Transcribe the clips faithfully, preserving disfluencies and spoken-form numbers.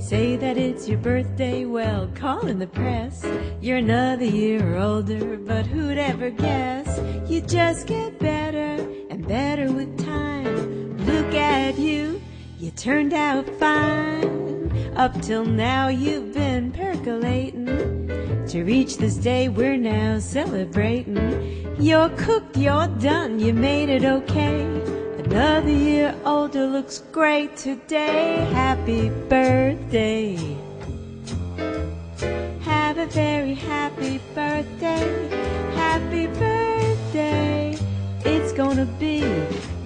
They say that it's your birthday, well, call in the press. You're another year older, but who'd ever guess? You just get better and better with time. Look at you, you turned out fine. Up till now you've been percolating. To reach this day we're now celebrating. You're cooked, you're done, you made it okay. Another year older, looks great today. Happy birthday. Have a very happy birthday. Happy birthday. It's gonna be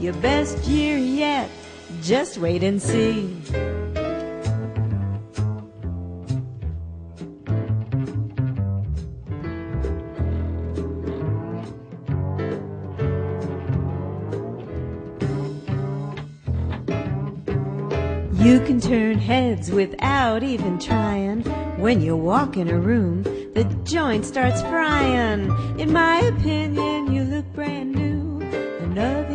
your best year yet. Just wait and see. You can turn heads without even trying. When you walk in a room, the joint starts frying. In my opinion, you look brand new. Another